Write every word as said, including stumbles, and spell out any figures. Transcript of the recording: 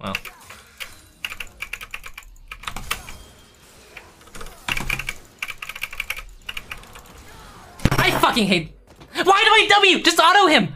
Wow. I fucking hate. Why do I W? Just auto him.